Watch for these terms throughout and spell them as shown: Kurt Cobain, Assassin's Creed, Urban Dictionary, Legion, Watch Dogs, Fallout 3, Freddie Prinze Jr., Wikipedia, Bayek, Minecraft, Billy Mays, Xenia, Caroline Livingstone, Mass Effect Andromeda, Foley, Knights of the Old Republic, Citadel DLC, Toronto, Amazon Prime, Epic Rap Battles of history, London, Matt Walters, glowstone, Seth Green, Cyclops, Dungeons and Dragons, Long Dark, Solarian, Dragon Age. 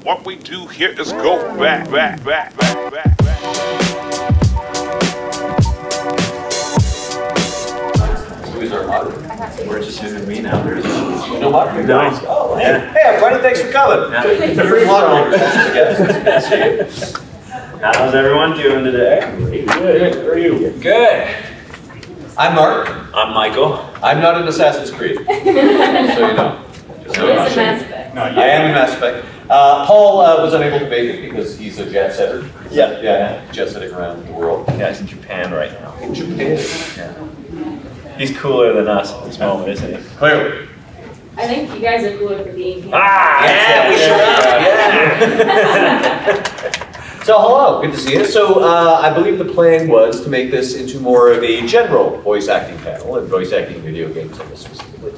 What we do here is go back. Who's our moderator? We're just using me now. There's no moderator. Nice. Oh, yeah. Hey, everybody, thanks for coming. Free moderators. How's everyone doing today? Pretty good. How are you? Good. I'm Mark. I'm Michael. I'm not in Assassin's Creed. So you know. He's a Mass Effect. No, I am a Mass Effect. Paul was unable to make it because he's a jet setter. Yeah. Yeah, jet setting around the world. Yeah, he's in Japan right now. In Japan? Yeah. He's cooler than us at this moment, isn't he? Clearly. I think you guys are cooler for being here. Ah, yeah, we sure are. Yeah. So hello, good to see you. So I believe the plan was to make this into more of a general voice acting panel and voice acting video games specifically.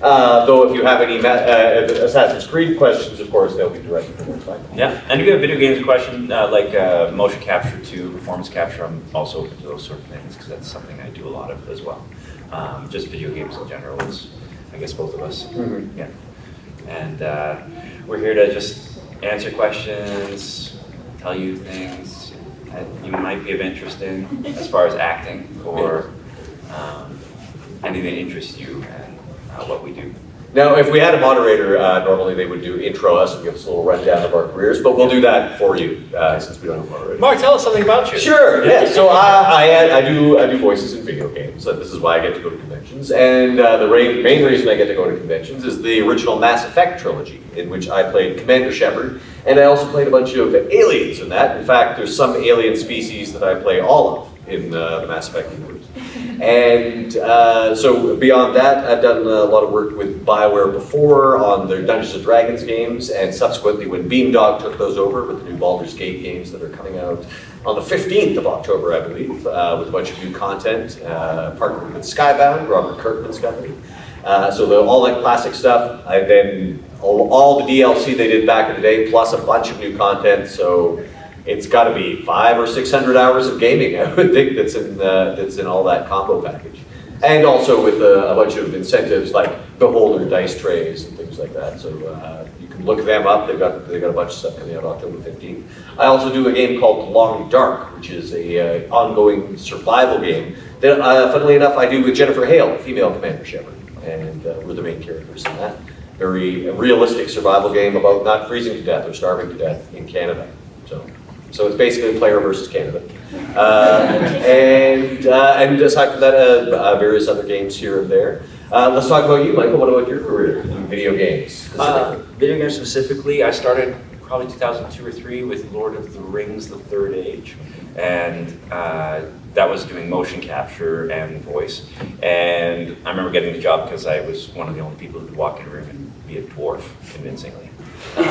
Though if you have any Assassin's Creed questions, of course, they'll be directed towards that. Yeah, and if you have video games questions like motion capture to performance capture, I'm also open to those sort of things because that's something I do a lot of as well. Just video games in general is, I guess, both of us. Mm-hmm. Yeah, and we're here to just answer questions. Tell you things that you might be of interest in as far as acting or anything that interests you and what we do. Now, if we had a moderator, normally they would do intro us and give us a little rundown of our careers, but we'll do that for you since we don't have a moderator. Mark, tell us something about you. Sure. Yeah. So I do voices in video games. So this is why I get to go to conventions. And the main reason I get to go to conventions is the original Mass Effect trilogy, in which I played Commander Shepard, and I also played a bunch of aliens in that. In fact, there's some alien species that I play all of in the Mass Effect universe. And so beyond that, I've done a lot of work with BioWare before on their Dungeons and Dragons games, and subsequently when Beamdog took those over with the new Baldur's Gate games that are coming out on the 15th of October, I believe, with a bunch of new content, partnered with Skybound, Robert Kirkman's company. So all that classic stuff, I then all the DLC they did back in the day, plus a bunch of new content. So it's got to be 500 or 600 hours of gaming, I would think, that's in all that combo package, and also with a bunch of incentives like beholder dice trays and things like that. So you can look them up. They've got a bunch of stuff coming out October 15th. I also do a game called Long Dark, which is a ongoing survival game that, funnily enough, I do with Jennifer Hale, female Commander Shepard, and we're the main characters in that. Very realistic survival game about not freezing to death or starving to death in Canada. So it's basically player versus Canada. And aside from that, various other games here and there. Let's talk about you, Michael. What about your career in video games? Video games specifically, I started probably 2002 or 3 with Lord of the Rings: The Third Age. And that was doing motion capture and voice. And I remember getting the job because I was one of the only people who could walk in a room and be a dwarf convincingly. They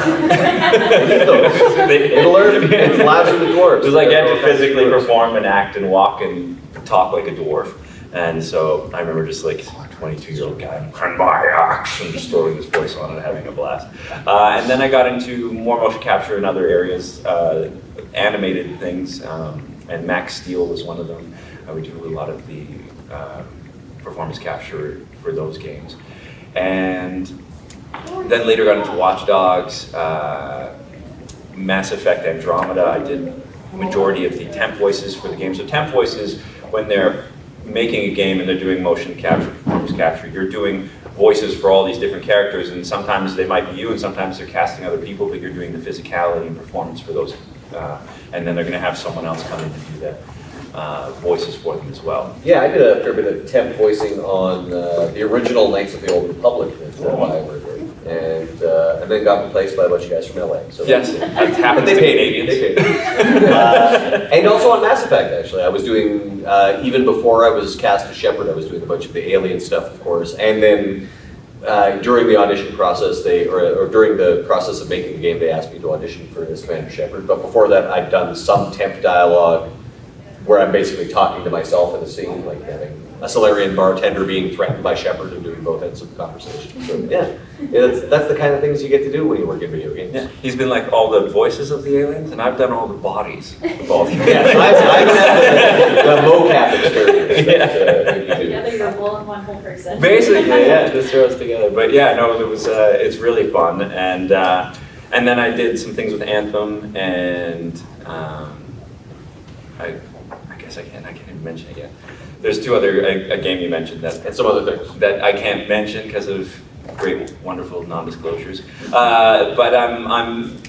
learned to be a flash of the dwarves. It was like you had to physically perform and act and walk and talk like a dwarf. And so I remember just like 22-year-old guy, and my action, just throwing his voice on and having a blast. And then I got into more motion capture in other areas, animated things, and Max Steel was one of them. We do a lot of the performance capture for those games. And then later got into Watch Dogs, Mass Effect Andromeda. I did majority of the temp voices for the game. So temp voices, when they're making a game and they're doing motion capture, performance capture, you're doing voices for all these different characters, and sometimes they might be you, and sometimes they're casting other people, but you're doing the physicality and performance for those. And then they're going to have someone else come in to do that. Voices for them as well. Yeah, I did a fair bit of temp voicing on the original Knights of the Old Republic. And then got replaced by a bunch of guys from LA. So yes, but they paid. And also on Mass Effect, actually, I was doing even before I was cast as Shepard, I was doing a bunch of the alien stuff, of course. And then during the audition process, during the process of making the game, they asked me to audition for this Commander Shepard. But before that, I'd done some temp dialogue where I'm basically talking to myself in a scene, like having a Solarian bartender being threatened by Shepard and doing both ends of the conversation. So yeah, that's the kind of things you get to do when you work in video games. Yeah. He's been like all the voices of the aliens, and I've done all the bodies of all the aliens. Yeah, so I've had the mocap experience. Together you're a whole in one whole person. Basically, yeah, just throw us together. But yeah, no, it was it's really fun, and And then I did some things with Anthem, and I guess I can't even mention it yet. There's two other, a game you mentioned that, and some other things that I can't mention because of great, wonderful non-disclosures. But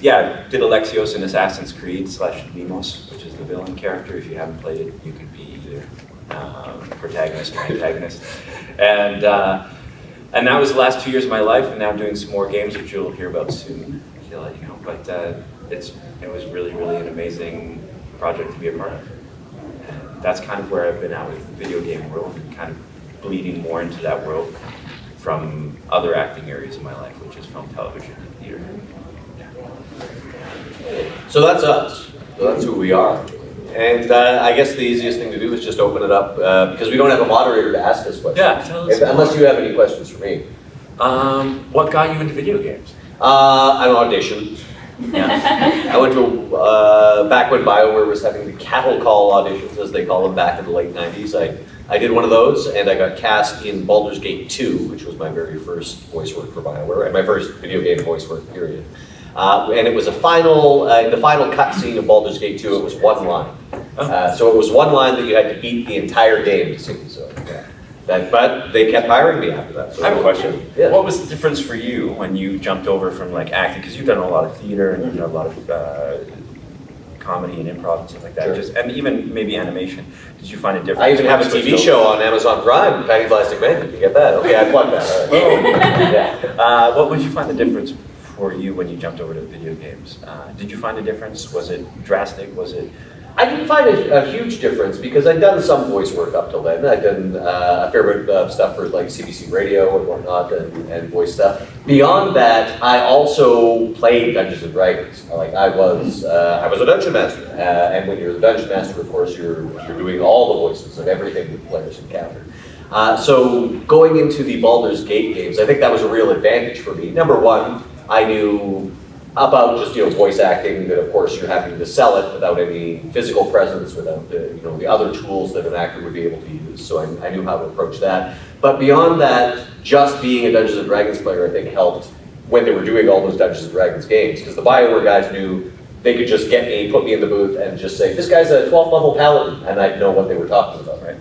yeah, did Alexios in Assassin's Creed / Nemos, which is the villain character. If you haven't played it, you could be either protagonist or antagonist. And that was the last 2 years of my life, and now I'm doing some more games, which you'll hear about soon, I feel like, you know. But it was really, really an amazing project to be a part of. And that's kind of where I've been at with the video game world, and kind of bleeding more into that world from other acting areas of my life, which is film, television, and theater. Yeah. So that's us. So that's who we are. And I guess the easiest thing to do is just open it up, because we don't have a moderator to ask this question. Yeah, tell us. Unless you have any questions for me. What got you into video games? An audition. Yeah. I went to, back when BioWare was having the cattle call auditions, as they call them, back in the late 90s. I did one of those, and I got cast in Baldur's Gate 2, which was my very first voice work for BioWare, and my first video game voice work, period. And it was a final, in the final cutscene of Baldur's Gate 2, it was one line. So it was one line that you had to beat the entire game to sing. So, yeah. But they kept hiring me after that. So I have a question. Yeah. What was the difference for you when you jumped over from like acting? Because you've done a lot of theater and you've done a lot of comedy and improv and stuff like that. Sure. And even maybe animation. Did you find a difference? I even have a TV show on Amazon Prime, Patty Plastic Man. Did you get that? Okay, I plugged that. All right. Yeah. What would you find the difference for you when you jumped over to video games? Did you find a difference? Was it drastic? Was it? I didn't find a huge difference because I'd done some voice work up till then. I'd done a fair bit of stuff for like CBC Radio and whatnot, and voice stuff. Beyond that, I also played Dungeons and Dragons. Like I was a dungeon master, and when you're the dungeon master, of course, you're doing all the voices of everything that players encounter. So going into the Baldur's Gate games, I think that was a real advantage for me. Number one, I knew about just, you know, voice acting, that of course you're having to sell it without any physical presence, without the, you know, the other tools that an actor would be able to use. So I knew how to approach that. But beyond that, just being a Dungeons and Dragons player, I think, helped when they were doing all those Dungeons and Dragons games, because the BioWare guys knew they could just get me, put me in the booth, and just say, "This guy's a 12th level paladin," and I'd know what they were talking about, right?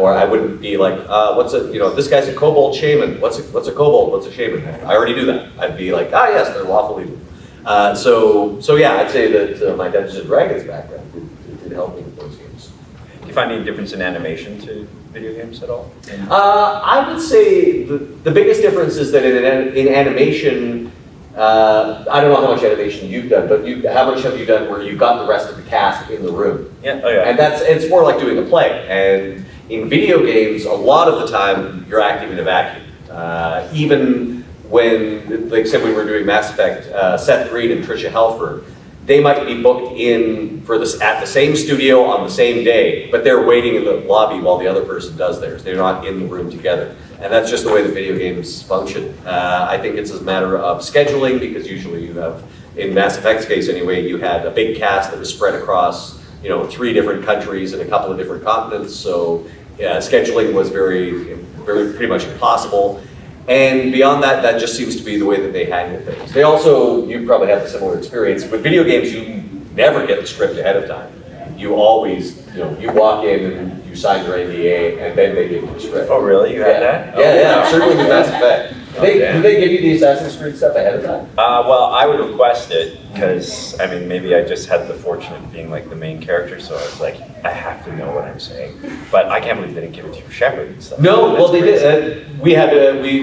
Or I wouldn't be like, what's a, you know, this guy's a kobold shaman. What's a kobold? What's a shaman? I already do that. I'd be like, ah, yes, they're lawful evil. So yeah, I'd say that my Dungeons and Dragons background did help me with those games. Do you find any difference in animation to video games at all? I would say the biggest difference is that in animation, I don't know how much animation you've done, but how much have you done where you got the rest of the cast in the room? Yeah. Oh, yeah. And it's more like doing a play. And in video games, a lot of the time, you're acting in a vacuum. Even when, like say we were doing Mass Effect, Seth Green and Tricia Helfer, they might be booked in for this at the same studio on the same day, but they're waiting in the lobby while the other person does theirs. They're not in the room together. And that's just the way the video games function. I think it's a matter of scheduling, because usually you have, in Mass Effect's case anyway, you had a big cast that was spread across, you know, 3 different countries and a couple of different continents. So yeah, scheduling was very pretty much impossible. And beyond that, that just seems to be the way that they handle things. They also, you probably have a similar experience with video games. You never get the script ahead of time. You always, you know, you walk in and you sign your NDA, and then they give you the script. Oh, really? You had that? Yeah, yeah, certainly with Mass Effect. Do they give you the Assassin's Creed stuff ahead of time? Well, I would request it, because, I mean, maybe I just had the fortune of being, like, the main character, so I was like, I have to know what I'm saying. But I can't believe they didn't give it to you, Shepard and stuff. No, well, they did.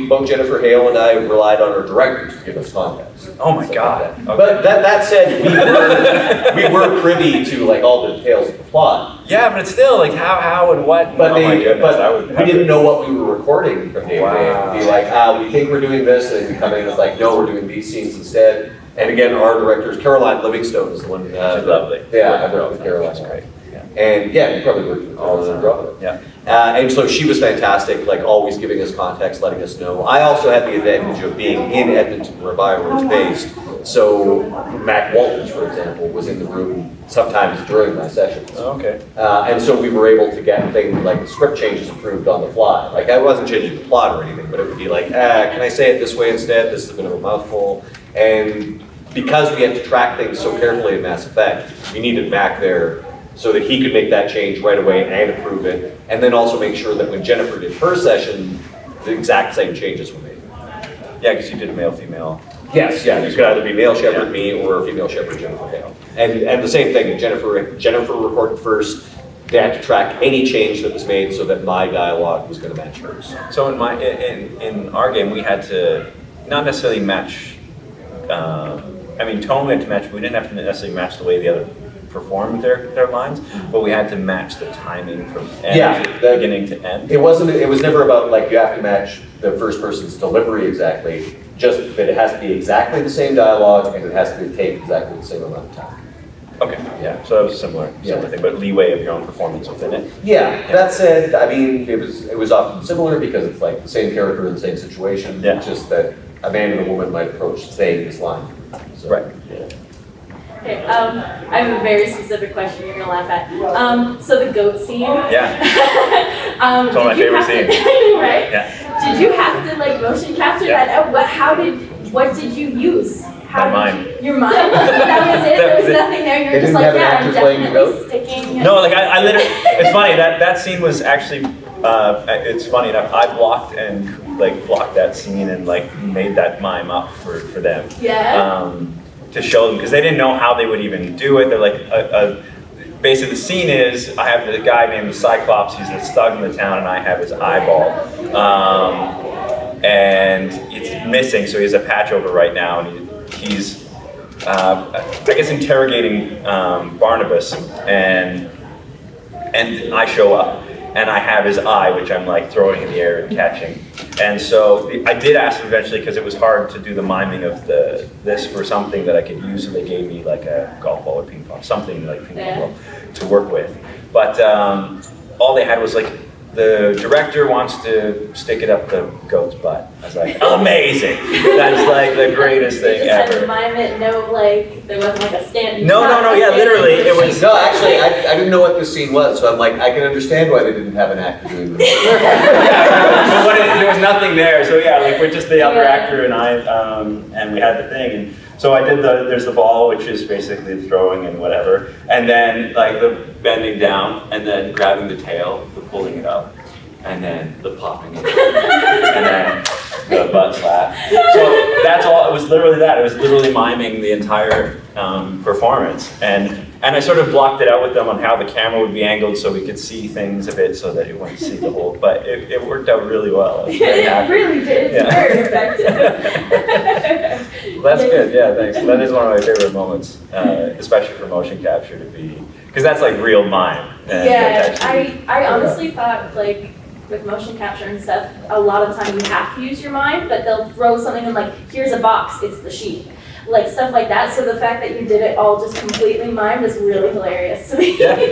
Both Jennifer Hale and I relied on our directors to give us context. Oh, my God. Like that. Okay. But that said, we were privy to, like, all the details of the plot. Yeah, but it's still, like, how and what. But, we didn't know what we were recording from day to day. It would be like, we think we're doing this, and we come in and it's like, no, we're doing these scenes instead. And again, our directors, Caroline Livingstone is the one. She's lovely. Yeah, I worked with Caroline. That's great. Yeah. And yeah, you probably worked with Caroline and Robin. Yeah. And so she was fantastic, like always giving us context, letting us know. I also had the advantage of being in Edmonton, where BioWare was based. So Matt Walters, for example, was in the room sometimes during my sessions. Oh, okay. And so we were able to get things like script changes approved on the fly. Like I wasn't changing the plot or anything, but it would be like, can I say it this way instead? This is a bit of a mouthful. And because we had to track things so carefully in Mass Effect, we needed Mac there so that he could make that change right away and approve it, and then also make sure that when Jennifer did her session, the exact same changes were made. Yeah, because you did a male-female. Yes, yeah, you could either be male Shepard me or female Shepard Jennifer Hale. And the same thing, Jennifer recorded first. They had to track any change that was made so that my dialogue was going to match hers. So in our game, we had to not necessarily match, I mean, tone we had to match, but we didn't have to necessarily match the way the other performed their lines, but we had to match the timing from end to beginning to end. It was never about like you have to match the first person's delivery exactly, just that it has to be exactly the same dialogue and it has to take exactly the same amount of time. Okay, yeah, so that was a similar thing, but leeway of your own performance within it. Yeah, that said, I mean, it was often similar because it's like the same character in the same situation, just that a man and a woman might approach saying this line. So, right. Yeah. Okay, I have a very specific question you're going to laugh at. So the goat scene? Yeah. It's one of my favorite scenes. Right? Yeah. Did you have to like motion capture that? What did you use? My mind. Your mind? That was it? There was nothing there? You were just like, yeah, I'm definitely sticking. No, like, I literally, it's funny, that scene was actually, it's funny enough, I blocked that scene and like made that mime up for them. Yeah. To show them, because they didn't know how they would even do it. They're like, basically the scene is, I have the guy named Cyclops, he's a thug in the town, and I have his eyeball. And it's missing, so he has a patch over right now, and he's, I guess, interrogating Barnabas, and I show up, and I have his eye, which I'm like throwing in the air and catching. And so I did ask him eventually, because it was hard to do the miming of this for something that I could use, and they gave me like a golf ball or ping pong, something like ping pong ball to work with. But all they had was like, the director wants to stick it up the goat's butt. I was like, amazing! That's like the greatest thing ever. You just had to mime it, no, like, there wasn't like a stand. No, yeah, literally, it was... No, actually, I didn't know what this scene was, so I'm like, I can understand why they didn't have an actor doing this. There was nothing there, so yeah, like, we're just the other actor and I, and we had the thing, and so I did there's the ball, which is basically throwing and whatever, and then like the bending down, and then grabbing the tail, the pulling it up, and then the popping it, and then the butt slap. So that's all, it was literally that. It was literally miming the entire performance. And I sort of blocked it out with them on how the camera would be angled so we could see things a bit so that you wouldn't see the whole, but it worked out really well. It really did, it's very effective. Well, that's good, yeah, thanks. That is one of my favorite moments, especially for motion capture to be, because that's like real mime. Yeah, I honestly thought like with motion capture and stuff, a lot of time you have to use your mind, but they'll throw something in like, here's a box, it's the sheep. Like stuff like that, so the fact that you did it all just completely mimed is really hilarious to me. Yeah.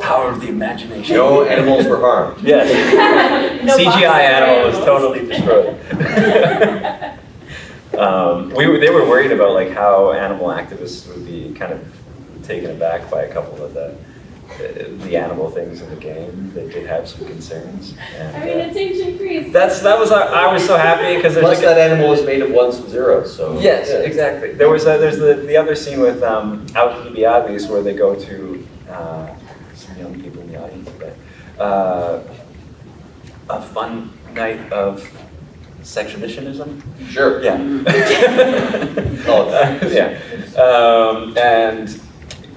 Power of the imagination. No animals were harmed. Yes. No CGI animal was totally destroyed. They were worried about like how animal activists would be kind of taken aback by a couple of the animal things in the game. They did have some concerns. And, I mean, it's ancient Greece. I was so happy because plus that animal is made of ones and zeros. So yes, exactly. There was there's the other scene with Alcibiades where they go to some young people in the audience today. A fun night of exhibitionism? Sure. Yeah. All of that. Yeah. And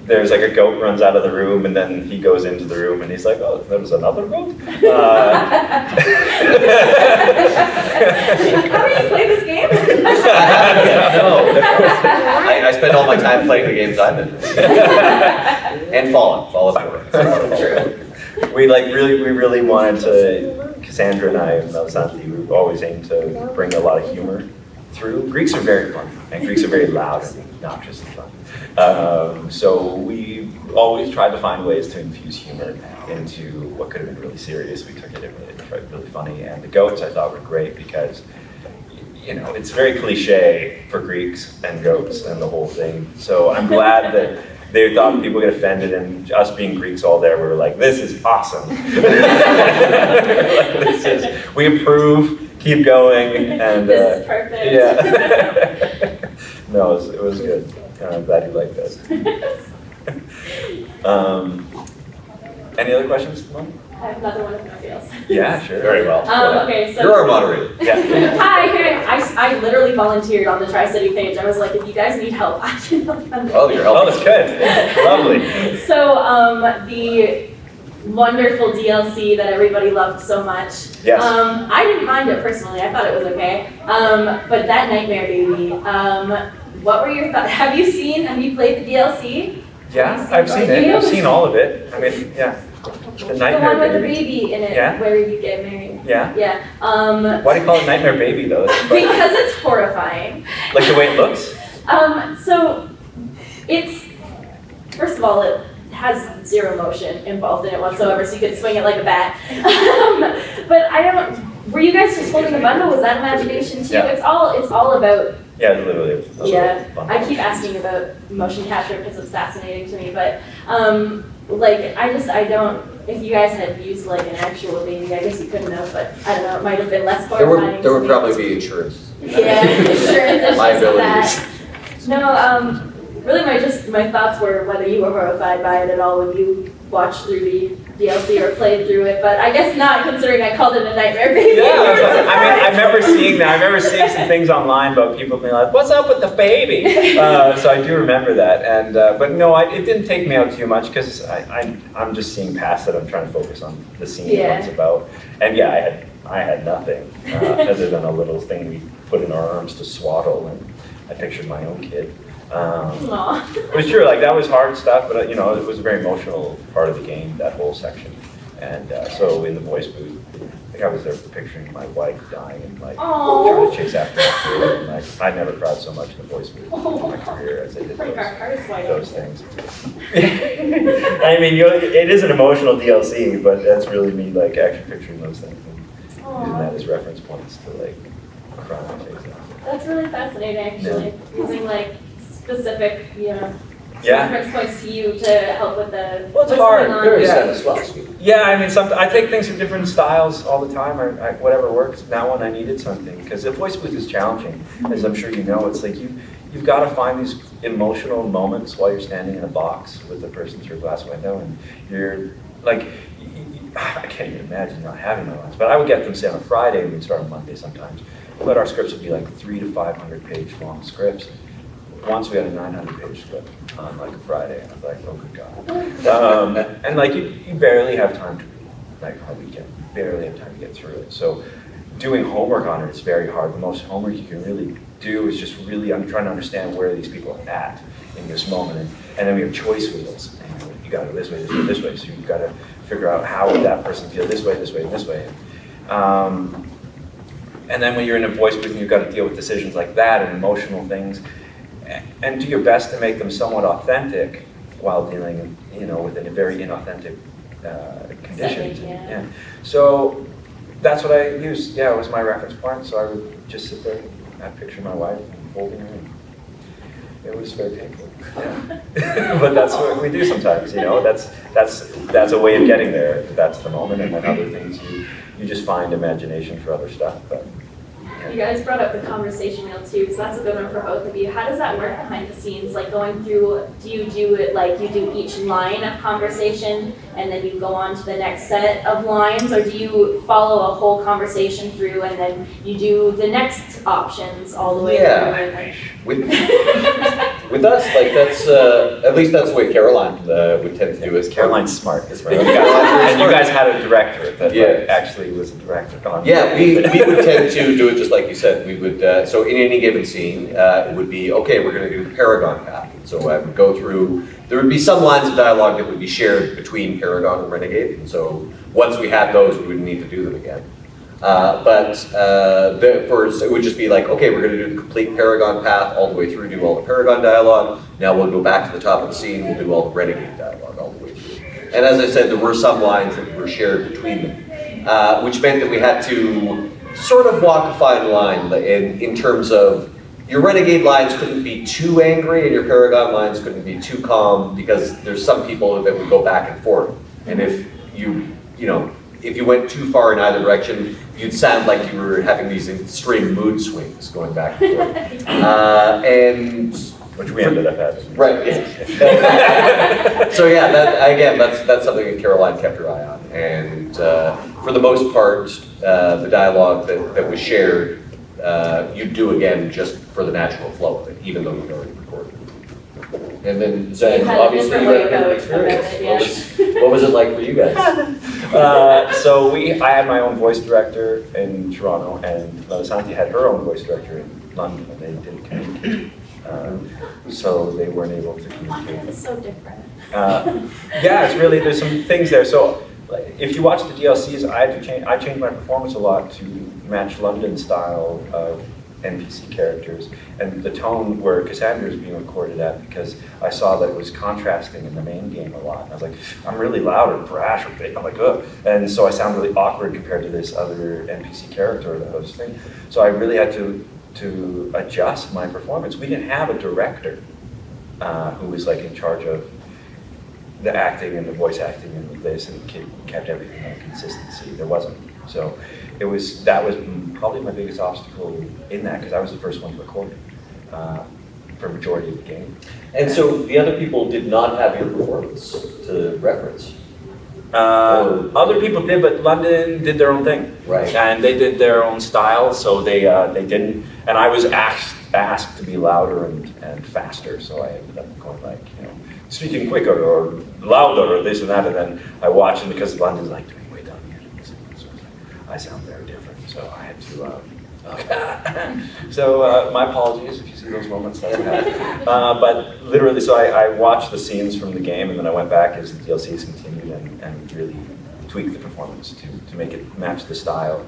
there's like a goat runs out of the room and then he goes into the room and he's like, oh, there was another goat? How do you play this game? I spend all my time playing the games I'm in. And Fallen. We really wanted to, Cassandra and I and Melissanthi, we always aim to bring a lot of humor through. Greeks are very funny, and Greeks are very loud and obnoxious and fun. So we always tried to find ways to infuse humor into what could have been really serious. We took it and made it really funny. And the goats I thought were great because, you know, it's very cliche for Greeks and goats and the whole thing. So I'm glad that they thought people get offended, and us being Greeks all there, we were like, this is awesome. We approve. Keep going, and this is perfect. Yeah. No, it was good. I'm glad you liked it. Any other questions? I have another one if nobody else. Yeah, sure. Very well. Okay, so you're our moderator. Yeah. Hi, I literally volunteered on the Tri-City page. I was like, if you guys need help, I can help them. Oh, your help is good. Lovely. So the wonderful DLC that everybody loved so much. Yes. I didn't mind it personally. I thought it was okay. But that Nightmare Baby, what were your thoughts? Have you played the DLC? Yeah, I've seen it. I've seen all of it. I mean, yeah. The one with the baby in it, yeah? Where you get married. Yeah. Yeah. Why do you call it Nightmare Baby though? Because it's horrifying. Like the way it looks? So it's, first of all, it has zero motion involved in it whatsoever, so you could swing it like a bat. But I don't, were you guys just holding a bundle? Was that imagination too? Yeah. It's all about. Yeah, literally. Yeah. I keep asking about motion capture because it's fascinating to me, but like, I don't, if you guys had used like an actual baby, I guess you couldn't know, but I don't know, it might have been less horrifying. There would probably be insurance. Yeah, insurance. Liabilities. No, really my thoughts were whether you were horrified by it at all when you watched through the DLC or played through it, but I guess not, considering I called it a Nightmare Baby. Yeah, I remember seeing that. I remember seeing some things online about people being like, what's up with the baby? So I do remember that, and but no, it didn't take me out too much, because I'm just seeing past it. I'm trying to focus on the scene, yeah. What it's about. And yeah, I had nothing, other than a little thing we put in our arms to swaddle, and I pictured my own kid. It was true, like that was hard stuff, but it was a very emotional part of the game, that whole section. And so in the voice booth, I was there picturing my wife dying and like trying to chase after her. And like, I never cried so much in the voice booth in my career as I did those things. I mean, it is an emotional DLC, but that's really me like actually picturing those things and using that as reference points to like cry my face out. That's really fascinating, actually, using like specific, reference points to you to help with the. Well, it's hard. Yeah, I mean, I take things in different styles all the time, or whatever works. That one I needed something, because the voice booth is challenging, as I'm sure you know. It's like you've got to find these emotional moments while you're standing in a box with a person through a glass window, and you're like, I can't even imagine not having my lines. But I would get them say on a Friday, and we'd start on Monday sometimes. But our scripts would be like 300 to 500 page long scripts. Once we had a 900-page script on like a Friday, and I was like, oh good God. And like you barely have time to read it, like on a weekend, you barely have time to get through it. So doing homework on it is very hard. The most homework you can really do is just really, I'm trying to understand where these people are at in this moment. And then we have choice wheels. And you gotta go this way, so you gotta figure out how would that person feel this way. And then when you're in a voice booth and you've got to deal with decisions like that and emotional things, and do your best to make them somewhat authentic while dealing, within a very inauthentic conditions. Yeah. So that's what I used. Yeah, it was my reference point. So I would just sit there, and I'd picture my wife and holding her. It was very painful. Yeah. But that's what we do sometimes. That's a way of getting there. That's the moment, and then other things you just find imagination for other stuff. But. You guys brought up the conversation wheel too, because that's a good one for both of you. How does that work behind the scenes? Like going through, do you do it like you do each line of conversation and then you go on to the next set of lines, or do you follow a whole conversation through and then you do the next options all the way through? Yeah. With us, like that's at least that's the way Caroline would tend to do. Is Caroline's smart, that's right. And you guys had a director that actually was a director. We would tend to do it just like you said. We would so in any given scene, it would be okay. We're going to do Paragon path. So I would go through. There would be some lines of dialogue that would be shared between Paragon and Renegade. And so once we had those, we wouldn't need to do them again. But it would just be like, okay, we're going to do the complete Paragon path all the way through, do all the Paragon dialogue. Now we'll go back to the top of the scene, we'll do all the Renegade dialogue all the way through. And as I said, there were some lines that were shared between them, which meant that we had to sort of walk a fine line in terms of your Renegade lines couldn't be too angry and your Paragon lines couldn't be too calm, because there's some people that would go back and forth. And if you went too far in either direction, you'd sound like you were having these extreme mood swings going back and forth. And which we ended up having. Right. Yeah. So yeah, that, again, that's something that Caroline kept her eye on. And for the most part, the dialogue that was shared, you do again just for the natural flow of it, even though you've already recorded it. And then, Zed, obviously you had an experience. What was it like for you guys? So I had my own voice director in Toronto, and Melissanthi had her own voice director in London, and they didn't communicate. So they weren't able to communicate. It's so different. Yeah, it's really, there's some things there. So if you watch the DLCs, I changed my performance a lot to match London style of NPC characters and the tone where Cassandra was being recorded at, because I saw that it was contrasting in the main game a lot. And I was like, I'm really loud or brash or big. I'm like, ugh. And so I sound really awkward compared to this other NPC character that I was thinking. So I really had to adjust my performance. We didn't have a director who was like in charge of the acting and the voice acting and this, and kept everything on consistency. There wasn't. So it was, that was probably my biggest obstacle in that, because I was the first one to record it for majority of the game. And so the other people did not have your performance to reference. Other people did, but London did their own thing, right? And they did their own style, so they didn't. And I was asked to be louder and faster, so I ended up going like, you know, speaking quicker or louder or this and that. And then I watched them, because London's like doing way down here, so I sound very different. So I had to. So my apologies if you see those moments that I had. But literally, so I watched the scenes from the game, and then I went back as the DLCs continued and really tweaked the performance to make it match the style.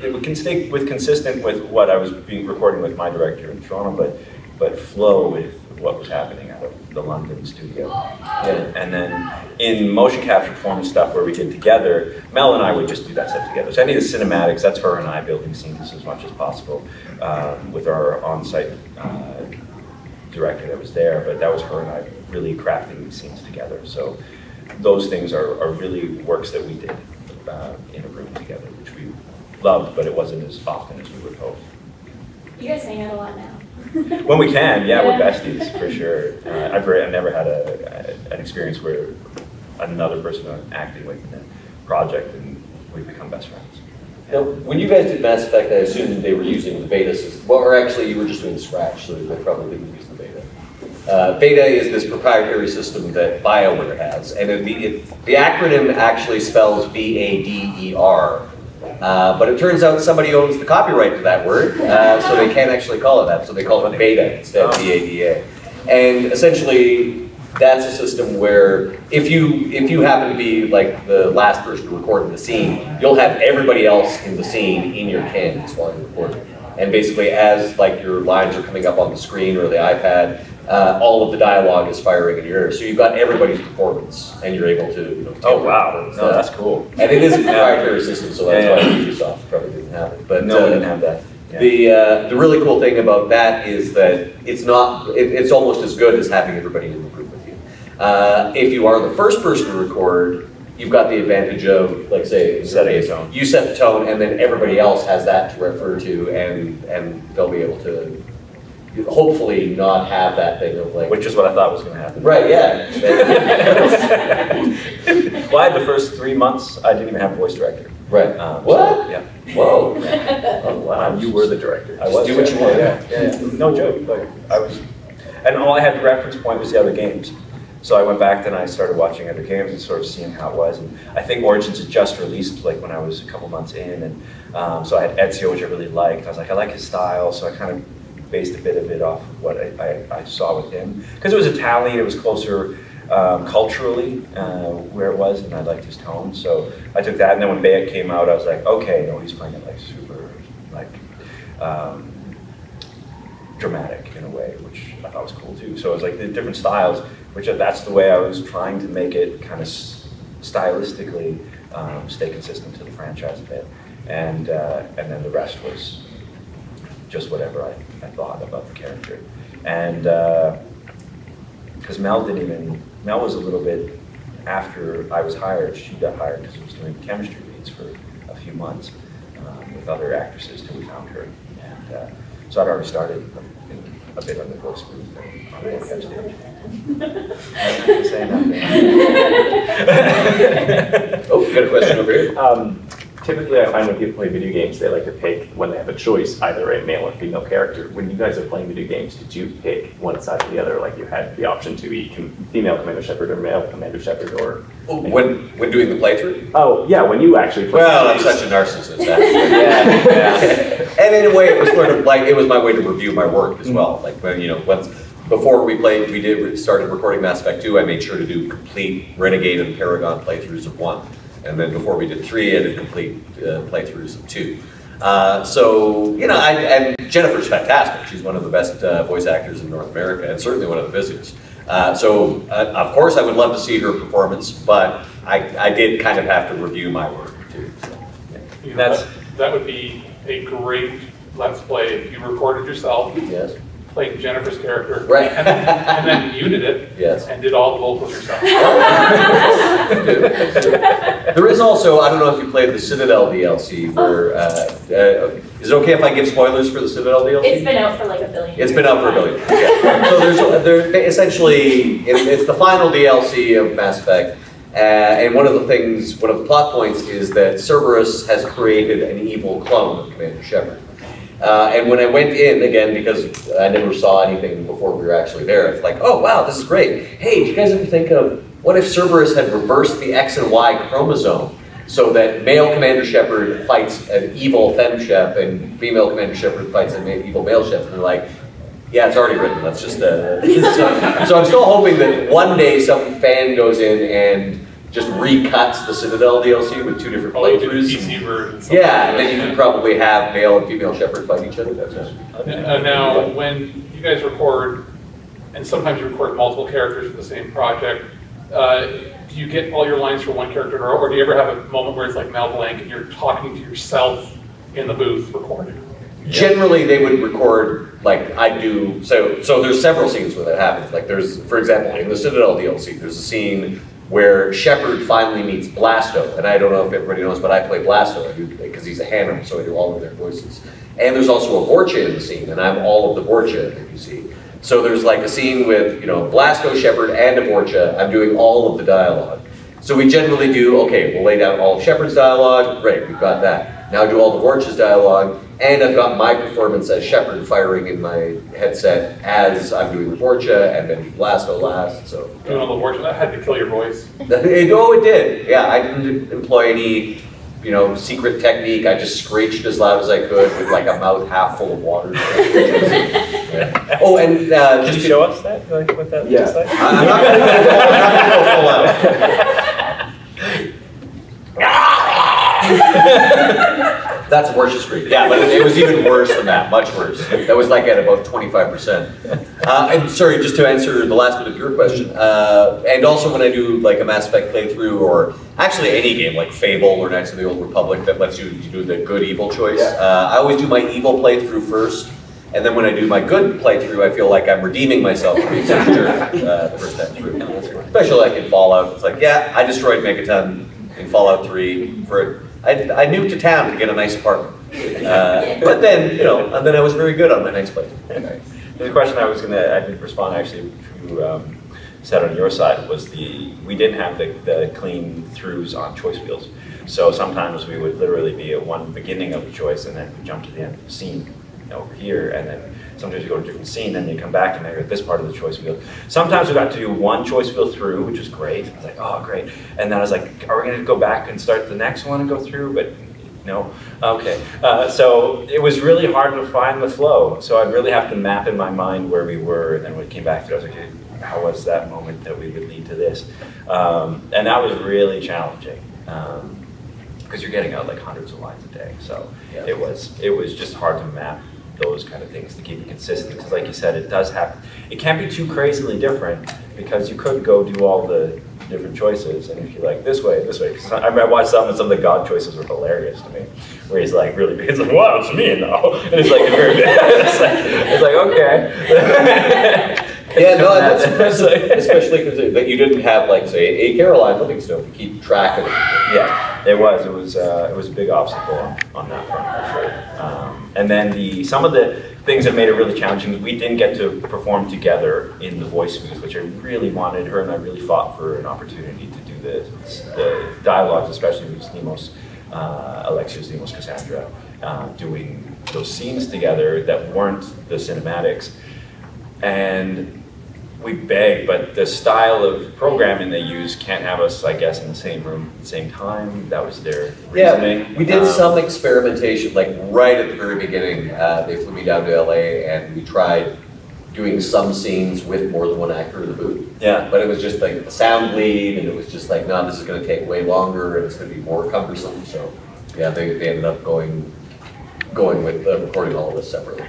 It can stay consistent with what I was recording with my director in Toronto, but flow with what was happening out of the London studio. Yeah. And then in motion capture performance stuff where we did together, Mel and I would just do that stuff together. So any of the cinematics, that's her and I building scenes as much as possible with our on-site director that was there, but that was her and I really crafting the scenes together. So those things are really works that we did in a room together, which we loved, but it wasn't as often as we would hope. You guys hang out a lot now. When we can, yeah, we're besties for sure. I've never had an experience where another person I'm acting with in a project and we've become best friends. Now, when you guys did Mass Effect, I assume that they were using the beta system. Well, or actually, you were just doing Scratch, so they probably didn't use the beta. Beta is this proprietary system that BioWare has, and the acronym actually spells B-A-D-E-R. But it turns out somebody owns the copyright to that word, so they can't actually call it that, so they call it beta instead of BADA. And essentially, that's a system where if you happen to be like the last person to record in the scene, you'll have everybody else in the scene in your canvas while you're recording. And basically, as like your lines are coming up on the screen or the iPad, all of the dialogue is firing in your ear, so you've got everybody's performance, and you're able to. You know, oh wow! No, that's cool. And it is a proprietary system, so that's why Ubisoft probably didn't have it. But no, we didn't have that. Yeah. The really cool thing about that is that it's not. It's almost as good as having everybody in the group with you. If you are the first person to record, you've got the advantage of, like, say, setting a tone. You set the tone, and then everybody else has that to refer to, and they'll be able to. Hopefully not have that thing of like... Which is what I thought was going to happen. Right, yeah. Well, I had the first 3 months, I didn't even have a voice director. Right. What? So, yeah. Whoa. Oh, wow. You were the director. I was. Do what you want. Yeah. Yeah. No joke. Like, I was... And all I had to reference point was the other games. So I went back then and I started watching other games and sort of seeing how it was. And I think Origins had just released like when I was a couple months in. And so I had Ezio, which I really liked. I was like, I like his style, so I kind of... based a bit of it off of what I saw with him. Because it was Italian, it was closer culturally where it was, and I liked his tone. So I took that, and then when Bayek came out, I was like, okay, no, he's playing it like super, like, dramatic in a way, which I thought was cool too. So it was like the different styles, which that's the way I was trying to make it kind of stylistically stay consistent to the franchise a bit. And then the rest was just whatever I thought about the character. And because Mel was a little bit, after I was hired, she got hired because she was doing chemistry reads for a few months. with other actresses till we found her. And so I'd already started a bit on the ghost booth and on the stage. Oh, we got a question over here. Typically, I find when people play video games, they like to pick, when they have a choice, either a male or female character. When you guys are playing video games, did you pick one side or the other? Like, you had the option to be female Commander Shepard or male Commander Shepard, or... Oh, when doing the playthrough? Oh, yeah, when you actually played. Well, I'm such a narcissist, actually. And in a way, it was sort of like, it was my way to review my work as well. Like, you know, once, before we played, started recording Mass Effect 2, I made sure to do complete Renegade and Paragon playthroughs of 1. And then before we did 3, I did complete playthroughs of 2. So, you know, and Jennifer's fantastic. She's one of the best voice actors in North America, and certainly one of the busiest. Of course, I would love to see her performance, but I did kind of have to review my work, too. So, yeah. You know, that would be a great Let's Play if you recorded yourself. Yes. Played Jennifer's character, right. and then muted it, yes. And did all the vocals yourself. There is also, I don't know if you played the Citadel DLC, where, is it okay if I give spoilers for the Citadel DLC? It's been out for like $1 billion. It's been out for $1 billion, yeah. So there's essentially, it's the final DLC of Mass Effect, and one of the plot points is that Cerberus has created an evil clone of Commander Shepard. And when I went in, again, because I never saw anything before we were actually there, it's like, oh wow, this is great. Hey, do you guys ever think of, what if Cerberus had reversed the X and Y chromosome so that male Commander Shepard fights an evil femme Shep and female Commander Shepard fights an evil male Shep? And they're like, yeah, it's already written, that's just so I'm still hoping that one day some fan goes in and just recuts the Citadel DLC with 2 different playthroughs. Yeah, and then you can probably have male and female Shepard fight each other. Now, when you guys record, and sometimes you record multiple characters for the same project, do you get all your lines for one character, or do you ever have a moment where it's like Mel Blanc and you're talking to yourself in the booth recording? Generally, they would record, like I do, so there's several scenes where that happens. Like there's, for example, in the Citadel DLC, there's a scene where Shepard finally meets Blasto, and I don't know if everybody knows, but I play Blasto because he's a Hanum, so I do all of their voices. And there's also a Vorcha in the scene, and I'm all of the Vorcha that you see. So there's like a scene with, you know, Blasto, Shepard, and a Vorcha. I'm doing all of the dialogue. So we generally do, okay, we'll lay down all of Shepard's dialogue, great, we've got that. Now I do all the Vorcha's dialogue, and I've got my performance as Shepard firing in my headset as I'm doing the Vorcha, and then Blasto last, so. Doing all the Vorcha, that had to kill your voice. No, it did. Yeah, I didn't employ any, you know, secret technique. I just screeched as loud as I could with like a mouth half full of water. Yeah. Oh, and just can you show us that? Like what that looks like? I'm not going to go full out. That's Vorcha Street. Yeah, but it was even worse than that, much worse. That was like at about 25%. And sorry, just to answer the last bit of your question, and also when I do like a Mass Effect playthrough, or actually any game like Fable or Knights of the Old Republic that lets you do the good-evil choice, I always do my evil playthrough first, and then when I do my good playthrough, I feel like I'm redeeming myself for being such a jerk the first time through. Especially like in Fallout, it's like, yeah, I destroyed Megaton in Fallout 3 for it. I nuked to town to get a nice apartment, but then, you know, and then I was very good on my next play. Right. The question I didn't respond actually to said on your side was we didn't have the clean throughs on choice wheels, so sometimes we would literally be at one beginning of a choice and then we jump to the end of the scene over here, and then sometimes you go to a different scene, then you come back and now you're at this part of the choice wheel. Sometimes we got to do one choice wheel through, which is great. I was like, oh, great. And then I was like, are we going to go back and start the next one and go through? But no. Okay. So it was really hard to find the flow. So I'd really have to map in my mind where we were, and then when it came back to it, I was like, okay, how was that moment that we would lead to this? And that was really challenging. Because you're getting out like hundreds of lines a day. So yeah. It was just hard to map those kind of things to keep it consistent, because like you said, it does happen. It can't be too crazily different, because you could go do all the different choices, and if you're like, this way, because I mean, I watched some of the God choices were hilarious to me, where he's like, really big, it's like, wow, it's me now, and it's like, very big, it's like, okay. Yeah, no, that's impressive, especially because you didn't have, like, say, a Caroline Livingstone to keep track of it. Yeah. It was a big obstacle on that front for sure. And then some of the things that made it really challenging was we didn't get to perform together in the voice smooth, which I really wanted. Her and I really fought for an opportunity to do the dialogues, especially with Nemos, Alexios, Deimos, Cassandra, doing those scenes together that weren't the cinematics. And we begged, but the style of programming they use can't have us, I guess, in the same room at the same time. That was their reasoning. Yeah, we did some experimentation, like right at the very beginning. They flew me down to LA and we tried doing some scenes with more than one actor in the booth. Yeah. But it was just like the sound bleed, and it was just like, no, this is gonna take way longer and it's gonna be more cumbersome. So yeah, they ended up going with recording all of this separately.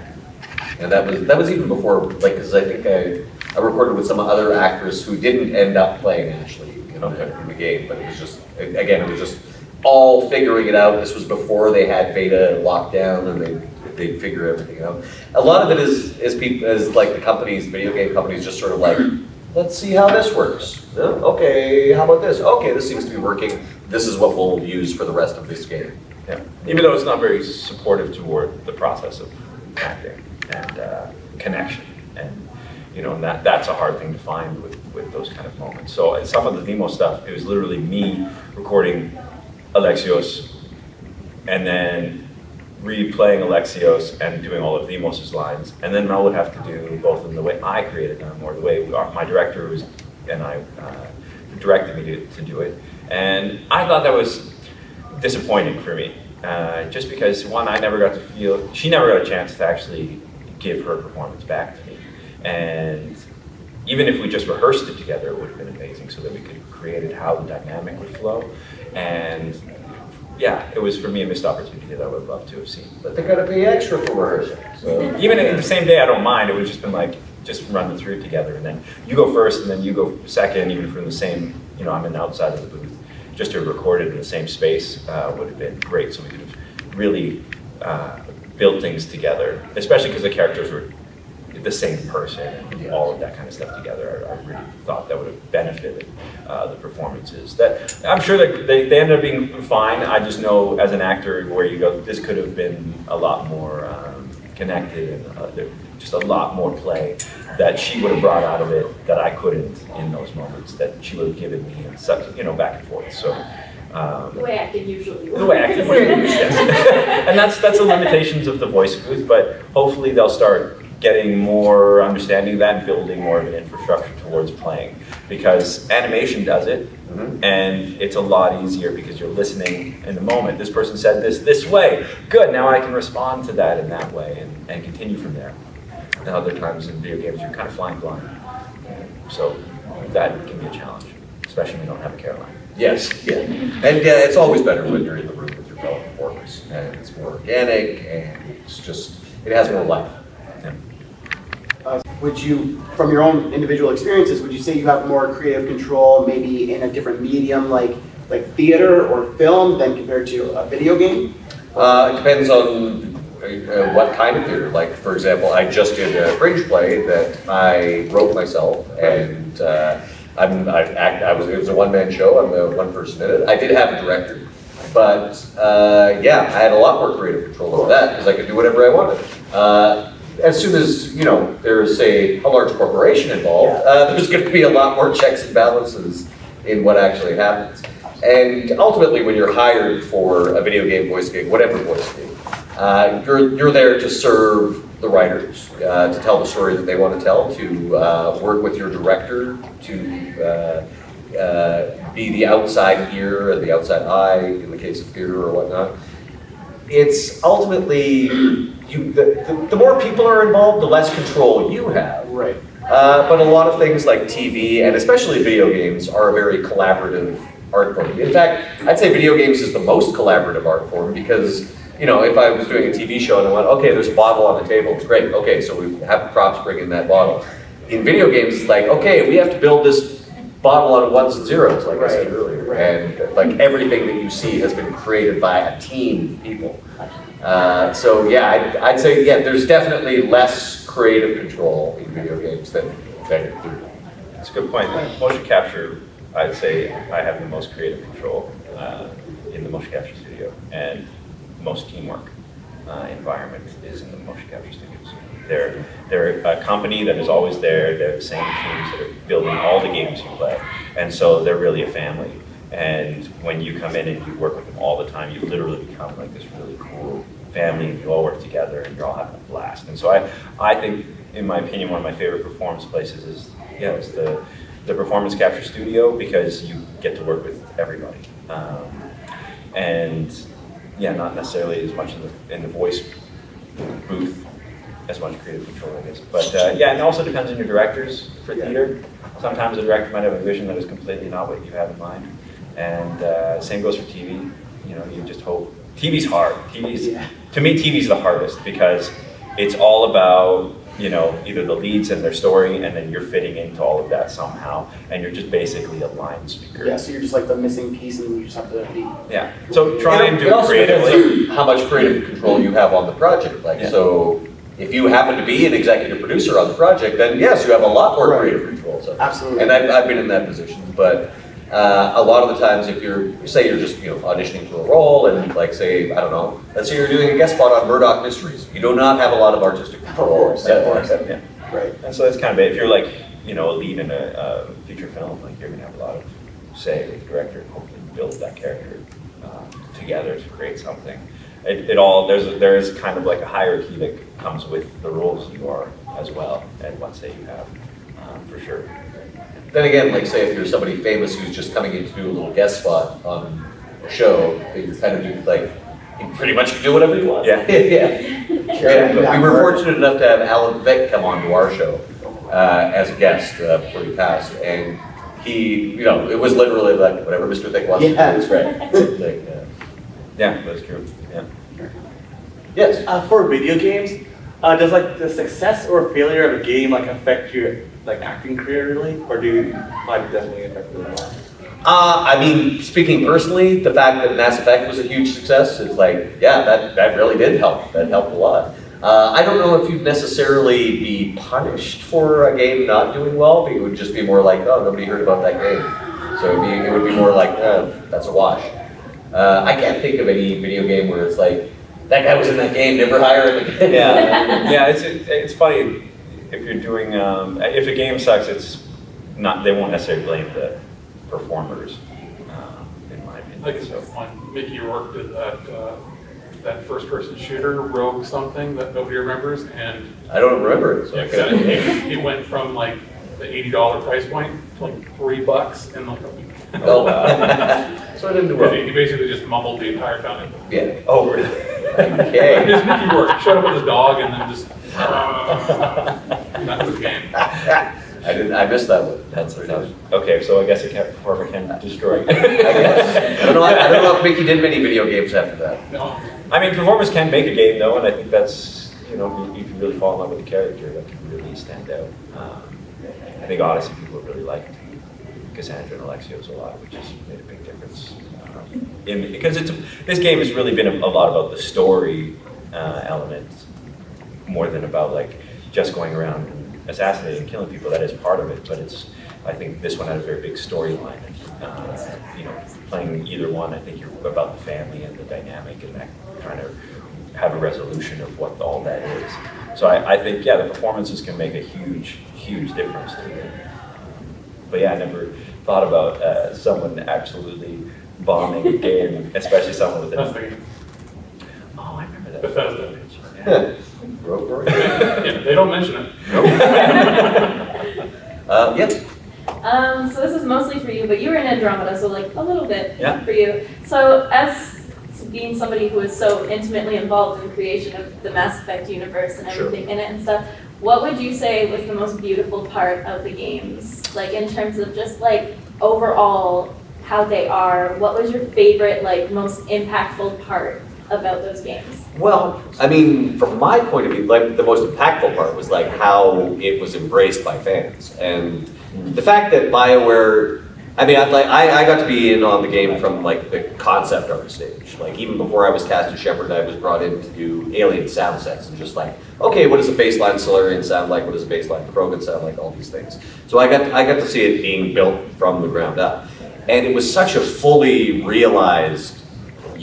And that was even before, like, because I think I recorded with some other actors who didn't end up playing Ashley, you know, in the game, but it was just, again, it was just all figuring it out. This was before they had beta locked down and they'd figure everything out. A lot of it is like the companies, video game companies, just sort of like, let's see how this works. Okay, how about this? Okay, this seems to be working. This is what we'll use for the rest of this game. Yeah, even though it's not very supportive toward the process of acting and connection, and you know, and that's a hard thing to find with those kind of moments. So in some of the Nemo stuff, it was literally me recording Alexios and then replaying Alexios and doing all of Deimos' lines, and then Mel would have to do both in the way I created them or the way my director was, and I directed me to do it. And I thought that was disappointing for me, just because, one, I never got to feel, she never got a chance to actually give her performance back to me. And even if we just rehearsed it together, it would have been amazing so that we could have created how the dynamic would flow. And yeah, it was for me a missed opportunity that I would love to have seen. But they gotta pay extra for rehearsing. So even in the same day, I don't mind. It would have just been like, just run the through together, and then you go first and then you go second, even from the same, you know, I'm in the outside of the booth. Just to record it in the same space would have been great. So we could have really built things together, especially because the characters were the same person and all of that kind of stuff together. I really thought that would have benefited the performances. That I'm sure that they ended up being fine. I just know as an actor where you go, this could have been a lot more connected, and just a lot more play that she would have brought out of it that I couldn't in those moments, that she would have given me, and such, you know, back and forth. So the way acting usually works. The way acting usually works, yes. And that's the limitations of the voice booth, but hopefully they'll start getting more understanding of that and building more of an infrastructure towards playing, because animation does it, and it's a lot easier because you're listening in the moment. This person said this way. Good, now I can respond to that in that way and continue from there. And other times in video games, you're kind of flying blind. So that can be a challenge, especially when you don't have a Caroline. Yes, yeah. And it's always better when you're in the room with your fellow performers, and it's more organic, and it's just, it has more life. Would you, from your own individual experiences, would you say you have more creative control, maybe in a different medium, like theater or film, than compared to a video game? It depends on what kind of theater. Like, for example, I just did a fringe play that I wrote myself, and it was a one-man show. I'm the one person in it. I did have a director, but yeah, I had a lot more creative control over that because I could do whatever I wanted. As soon as, you know, there's a large corporation involved, there's going to be a lot more checks and balances in what actually happens. And ultimately, when you're hired for a video game voice gig, whatever voice gig, you're there to serve the writers, to tell the story that they want to tell, to work with your director, to be the outside ear or the outside eye in the case of theater or whatnot. It's ultimately... The more people are involved, the less control you have. Right. But a lot of things like TV and especially video games are a very collaborative art form. In fact, I'd say video games is the most collaborative art form because, you know, if I was doing a TV show and I went, okay, there's a bottle on the table, it's great. Okay, so we have props bring in that bottle. In video games, it's like, okay, we have to build this bottle out of ones and zeros, like I said earlier. Right. And like everything that you see has been created by a team of people. So yeah, I'd say yeah, there's definitely less creative control in video games than in theater. That's a good point. Motion capture, I'd say I have the most creative control in the motion capture studio, and most teamwork environment is in the motion capture studios. They're a company that is always there. They're the same teams that are building all the games you play, and so they're really a family. And when you come in and you work with them all the time, you literally become like this really cool family, and you all work together, and you're all having a blast. And so I think, in my opinion, one of my favorite performance places is, yeah, it's the performance capture studio, because you get to work with everybody, and yeah, not necessarily as much in the voice booth, as much creative control, I guess. But yeah, it also depends on your directors for theater. Sometimes a director might have a vision that is completely not what you have in mind, and same goes for TV. You know, you just hope. TV's hard. To me, TV's the hardest, because it's all about, you know, either the leads and their story, and then you're fitting into all of that somehow, and you're just basically a line speaker. Yeah, so you're just like the missing piece, and you just have to be. Yeah. So try and do it creatively. How much creative control you have on the project, like so. If you happen to be an executive producer on the project, then yes, you have a lot more creative control. So. Absolutely. And I've been in that position, but a lot of the times, if you're, say you're just, you know, auditioning for a role, and like say, I don't know, let's say you're doing a guest spot on Murdoch Mysteries, you do not have a lot of artistic control. Of course. Right. And so that's kind of it. If you're like, you know, a lead in a feature film, like you're gonna have a lot of say with the director, and hopefully build that character together to create something. There is kind of like a hierarchy that comes with the roles you are as well, and what say you have, for sure. Then again, like say if you're somebody famous who's just coming in to do a little guest spot on a show, you're kind of doing, like, you pretty much can do whatever you want. Yeah. We were fortunate enough to have Alan Vec come on to our show as a guest before he passed, and he, you know, it was literally like whatever Mr. Vec wants to do. That's right. Like, yeah, that's true. Yeah. Yes. For video games, does like the success or failure of a game like affect your like acting career really, or do might definitely affect it at all? I mean, speaking personally, the fact that Mass Effect was a huge success is like, yeah, that really did help. That helped a lot. I don't know if you'd necessarily be punished for a game not doing well, but it would just be more like, oh, nobody heard about that game, so it would be more like, oh, that's a wash. I can't think of any video game where it's like, that guy was in that game, never hire him again. Yeah, yeah, it's funny if you're doing, if a game sucks, it's not, they won't necessarily blame the performers, in my opinion. Like on Mickey Rourke did that first-person shooter, Rogue something, that nobody remembers, and... I don't remember it. So exactly. It went from like the $80 price point to like $3 in like a week. Oh, so I didn't do it. He basically just mumbled the entire time. Yeah. Oh, really? Okay. Just Mickey Rourke showed up with his dog and then just. That was the game. I missed that one. That's ridiculous. Okay, so I guess it can't perform again, destroying. I guess. I don't know if Mickey did many video games after that. No. I mean, performers can make a game though, and I think that's, you know, if you really fall in love with the character, that can really stand out. I think Odyssey people really liked Cassandra and Alexios a lot, which has made a big difference. Because this game has really been a lot about the story element, more than about like just going around and assassinating and killing people. That is part of it, but it's, I think this one had a very big storyline. You know, playing either one, I think you're about the family and the dynamic and that, trying to have a resolution of what all that is. So I think, yeah, the performances can make a huge, huge difference to it. But yeah, I never thought about someone absolutely bombing a game, especially someone with a... Oh, I remember that. Bethesda. Yeah. Yeah, they don't mention it. Nope. Yes. So this is mostly for you, but you were in Andromeda, so like a little bit for you. So as being somebody who is so intimately involved in creation of the Mass Effect universe and everything in it and stuff, what would you say was the most beautiful part of the games? Like in terms of just like overall how they are, what was your favorite, like most impactful part about those games? Well, I mean, from my point of view, like the most impactful part was like how it was embraced by fans. And the fact that BioWare, I mean, I got to be in on the game from like the concept art stage. Like even before I was cast as Shepard, I was brought in to do alien sound sets and just like, okay, what does a baseline Solarian sound like? What does a baseline Krogan sound like? All these things. So I got to see it being built from the ground up, and it was such a fully realized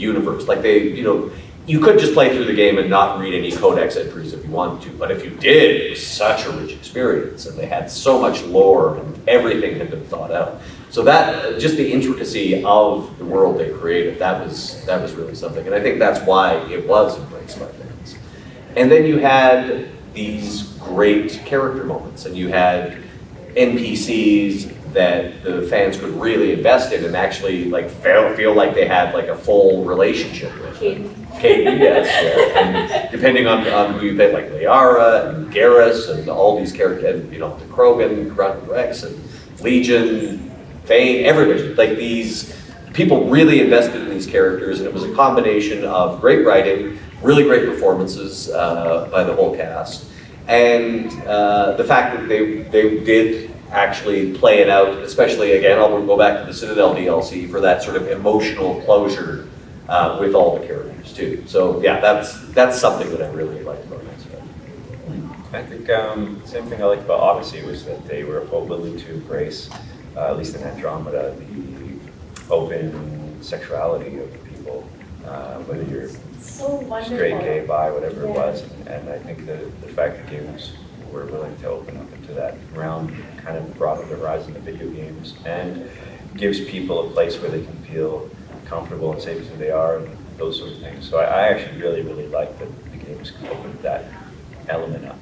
universe. Like they, you know, you could just play through the game and not read any codex entries if you wanted to, but if you did, it was such a rich experience, and they had so much lore, and everything had been thought out. So that, just the intricacy of the world they created, that was really something, and I think that's why it was embraced by fans. And then you had these great character moments, and you had NPCs that the fans could really invest in and actually like feel like they had like a full relationship with. Kaidan, yes, and depending on who you pick, like Liara and Garrus and all these characters, and, you know, the Krogan, Grunt Rex, and Legion, Thane, everybody. Like these people really invested in these characters, and it was a combination of great writing, really great performances by the whole cast, and the fact that they did actually play it out, especially, again, I'll go back to the Citadel DLC for that sort of emotional closure with all the characters, too. So, yeah, that's something that I really liked about Mass Effect. I think the same thing I liked about Odyssey was that they were willing to embrace, at least in Andromeda, the open sexuality of people, whether you're straight, gay, bi, whatever it was. And I think the fact that games were willing to open up into that realm kind of broadened the horizon of video games and gives people a place where they can feel comfortable and safe as they are and those sort of things. So I actually really, really like that the games opened that element up.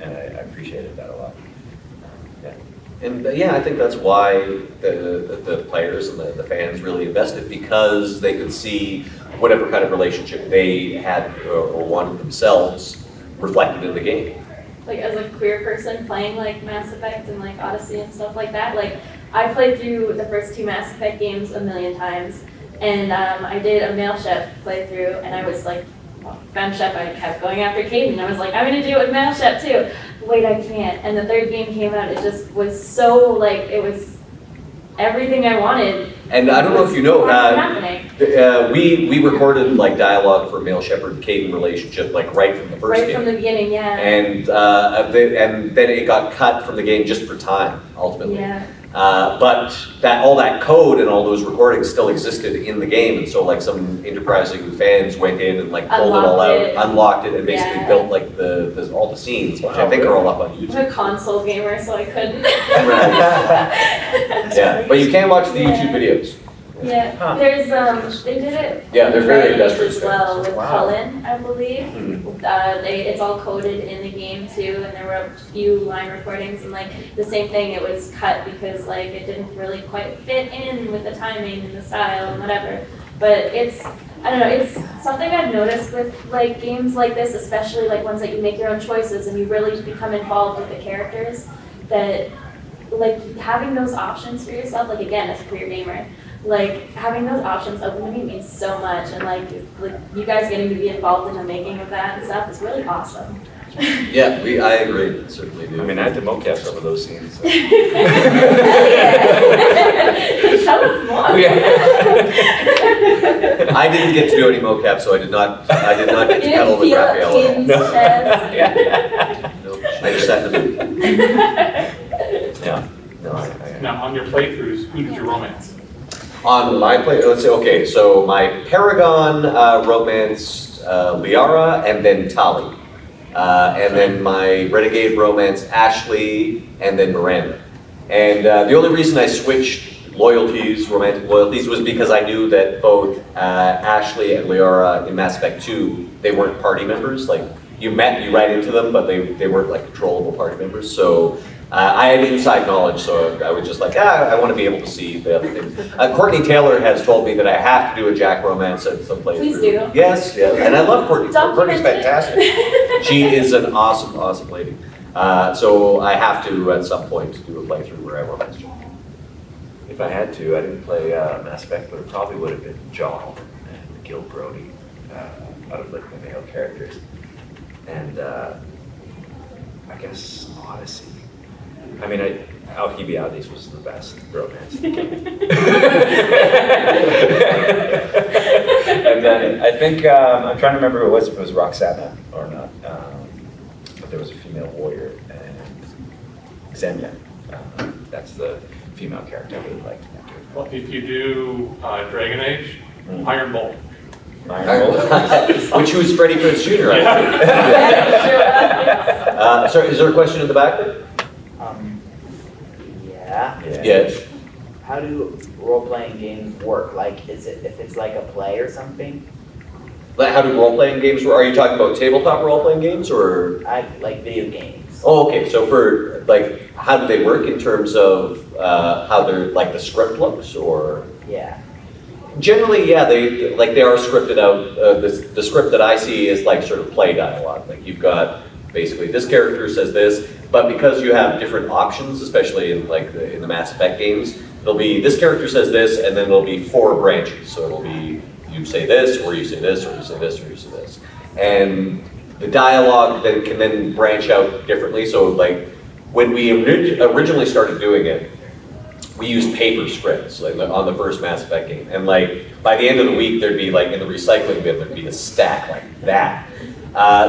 And I appreciated that a lot. Yeah. And yeah, I think that's why the players and the fans really invested, because they could see whatever kind of relationship they had or wanted themselves reflected in the game. Like as a queer person playing like Mass Effect and like Odyssey and stuff like that, like I played through the first two Mass Effect games 1,000,000 times, and I did a male Shep playthrough, and I was like, found Shep, I kept going after Kaidan, and I was like, I'm gonna do it with male Shep too. Wait, I can't. And the third game came out, it just was so like, it was everything I wanted. And I don't know if you know, we recorded like dialogue for male Shepard and Kaidan relationship like right from the first game. Right from the beginning, yeah. And then it got cut from the game just for time, ultimately. Yeah. But that all that code and all those recordings still existed in the game, and so like some enterprising fans went in and like pulled it all out, unlocked it, and basically built like the all the scenes, which I think are all up on YouTube. I'm a console gamer, so I couldn't. Yeah, but you can watch the YouTube videos. Yeah, there's they did it. Yeah, they're very industrious as well with Cullen, I believe. Mm-hmm. It's all coded in the game too, and there were a few line recordings, and like the same thing, it was cut because like it didn't really quite fit in with the timing and the style and whatever. But it's, I don't know, it's something I've noticed with like games like this, especially like ones that you make your own choices and you really become involved with the characters. That like having those options for yourself, like again, as a career gamer. Like having those options open to me means so much, and like you guys getting to be involved in the making of that and stuff is really awesome. Yeah, I agree, certainly do. I mean, I had to mocap some of those scenes. So. Tell us more. Yeah. I didn't get to do any mocap, so I did not get to pedal the Raphael. No. Yeah. No, I just had to. Yeah. No, now on your playthroughs, who did you romance? On my play, let's say, okay, so my Paragon romanced Liara and then Tali. And then my Renegade romanced Ashley and then Miranda. And the only reason I switched loyalties, romantic loyalties, was because I knew that both Ashley and Liara in Mass Effect 2, they weren't party members. Like, you met, you ran into them, but they weren't like controllable party members. So. I had inside knowledge, so I was just like, I want to be able to see the other things. Courtney Taylor has told me that I have to do a Jack romance at some place. Please do. Yes, yes, and I love Courtney. Courtney's fantastic. She is an awesome, awesome lady. So I have to, at some point, do a playthrough where I romance Jack. If I had to, I didn't play Mass Effect, but it probably would have been John and Gil Brody out of like the male characters. And I guess Odyssey. I mean, Alcibiades was the best romance. And then I think, I'm trying to remember who it was, if it was Roxana or not, but there was a female warrior, and Xenia. That's the female character I really liked. Well, if you do Dragon Age, Iron Bolt. Which he was Freddie Prinze Jr., right? Yeah. Sorry, is there a question in the back there? Yeah. Yes. How do role-playing games work? Like, is it, if it's like a play or something? Like, how do role-playing games work? Are you talking about tabletop role-playing games, or? Like video games. Oh, okay, so for, like, how do they work in terms of how they're, like, the script looks, or? Yeah. Generally, yeah, they are scripted out. The script that I see is like sort of play dialogue. Like you've got basically this character says this, but because you have different options, especially in like in the Mass Effect games, it'll be this character says this, and then it'll be four branches. So it'll be you say this, or you say this, or you say this, or you say this, and the dialogue then can then branch out differently. So like when we originally started doing it, we used paper scripts like on the first Mass Effect game, and like by the end of the week, there'd be like in the recycling bin, there'd be a stack like that.